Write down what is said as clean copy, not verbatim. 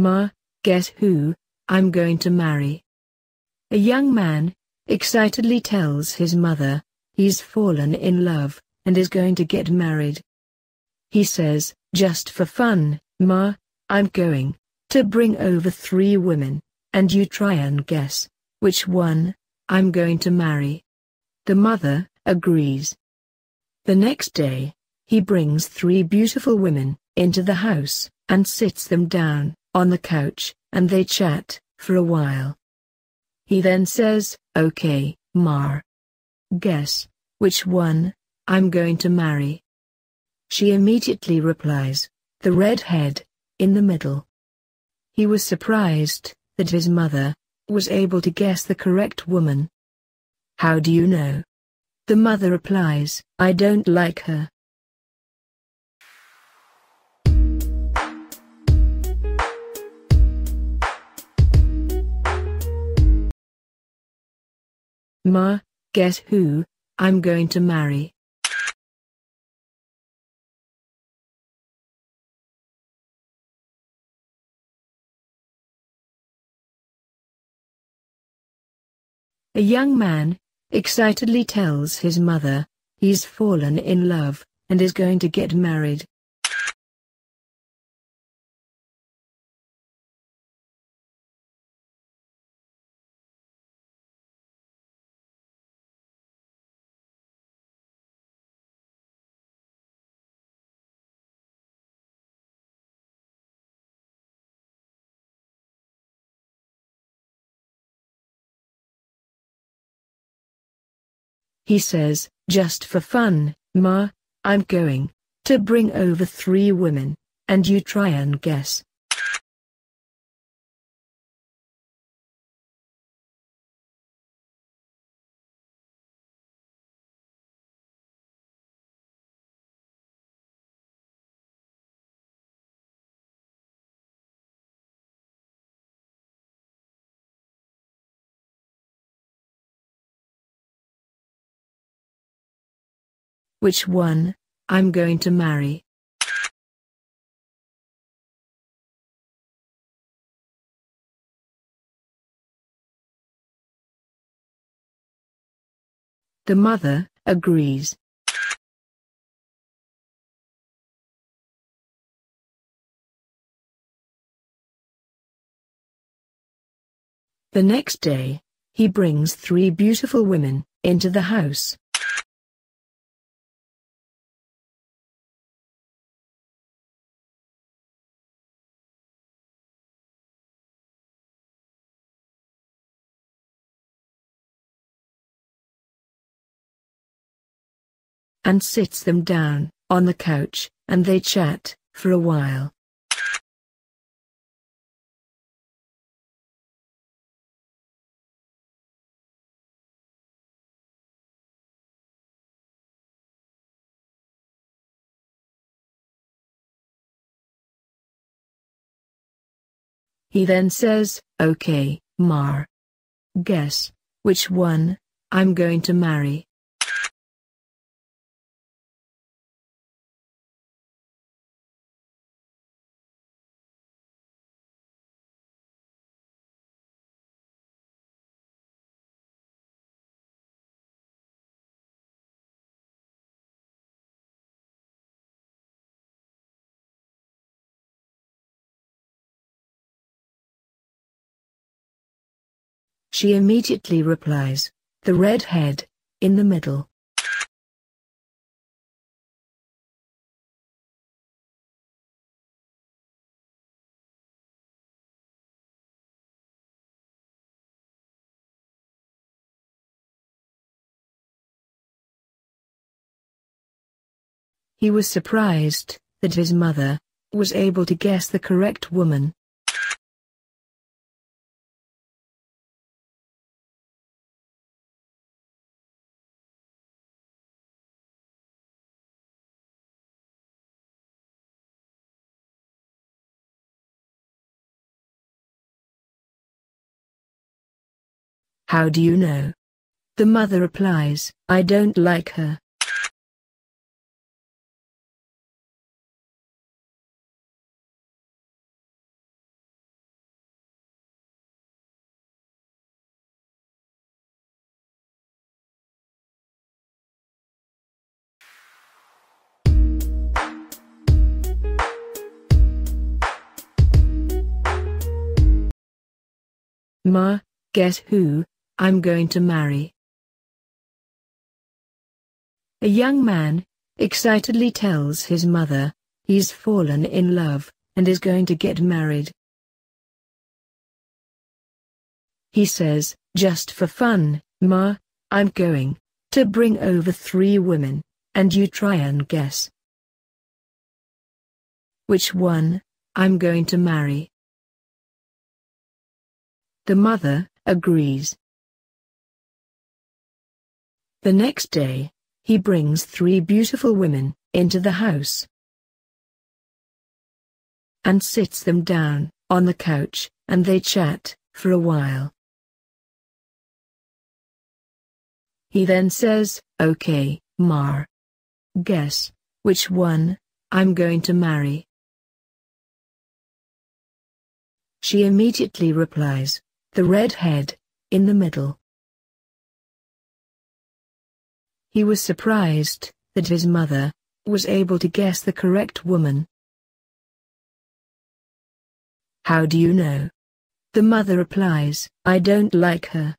Ma, guess who I'm going to marry? A young man excitedly tells his mother he's fallen in love and is going to get married. He says, just for fun, Ma, I'm going to bring over 3 women, and you try and guess which one I'm going to marry. The mother agrees. The next day, he brings 3 beautiful women into the house and sits them down on the couch, and they chat for a while. He then says, okay, Ma, guess which one I'm going to marry. She immediately replies, the redhead in the middle. He was surprised that his mother was able to guess the correct woman. How do you know? The mother replies, I don't like her. Ma, guess who I'm going to marry? A young man excitedly tells his mother he's fallen in love and is going to get married. He says, just for fun, Ma, I'm going to bring over 3 women, and you try and guess. Which one I'm going to marry? The mother agrees. The next day, he brings 3 beautiful women into the house. And sits them down on the couch, and they chat for a while. He then says, okay, Ma, guess which one I'm going to marry. She immediately replies, the redhead in the middle. He was surprised that his mother was able to guess the correct woman. How do you know? The mother replies, I don't like her. Ma, guess who I'm going to marry? A young man excitedly tells his mother he's fallen in love and is going to get married. He says, just for fun, Ma, I'm going to bring over 3 women, and you try and guess which one I'm going to marry. The mother agrees. The next day, he brings 3 beautiful women into the house and sits them down on the couch, and they chat for a while. He then says, okay, Ma, guess which one I'm going to marry. She immediately replies, the redhead in the middle. He was surprised that his mother was able to guess the correct woman. How do you know? The mother replies, I don't like her.